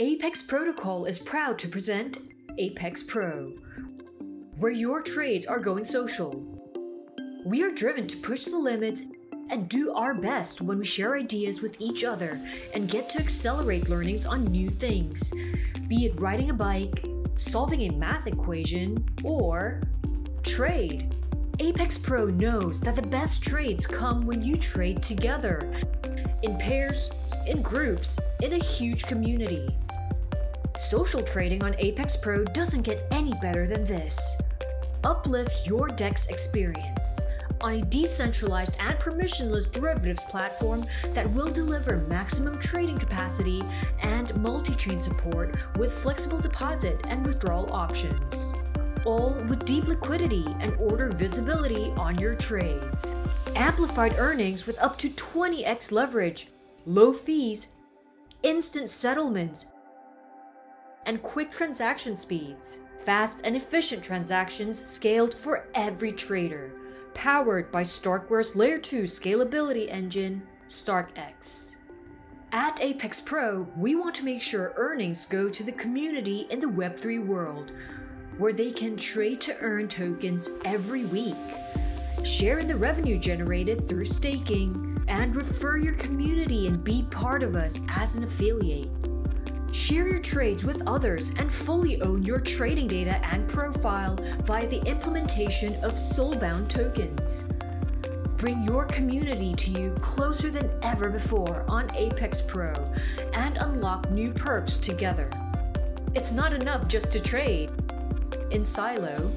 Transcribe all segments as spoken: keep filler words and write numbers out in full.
ApeX Protocol is proud to present ApeX Pro, where your trades are going social. We are driven to push the limits and do our best when we share ideas with each other and get to accelerate learnings on new things, be it riding a bike, solving a math equation, or trade. ApeX Pro knows that the best trades come when you trade together, in pairs, in groups, in a huge community. Social trading on ApeX Pro doesn't get any better than this. Uplift your DEX experience on a decentralized and permissionless derivatives platform that will deliver maximum trading capacity and multi-chain support with flexible deposit and withdrawal options, all with deep liquidity and order visibility on your trades. Amplified earnings with up to twenty X leverage, low fees, instant settlements, and quick transaction speeds. Fast and efficient transactions scaled for every trader. Powered by Starkware's Layer two scalability engine, StarkX. At ApeX Pro, we want to make sure earnings go to the community in the Web three world, where they can trade to earn tokens every week, share in the revenue generated through staking, and refer your community and be part of us as an affiliate. Share your trades with others and fully own your trading data and profile via the implementation of soulbound tokens. Bring your community to you closer than ever before on ApeX Pro and unlock new perks together. It's not enough just to trade in silo.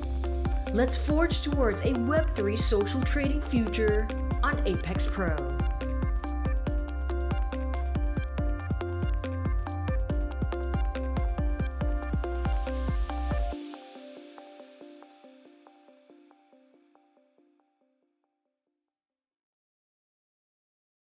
Let's forge towards a Web three social trading future on ApeX Pro.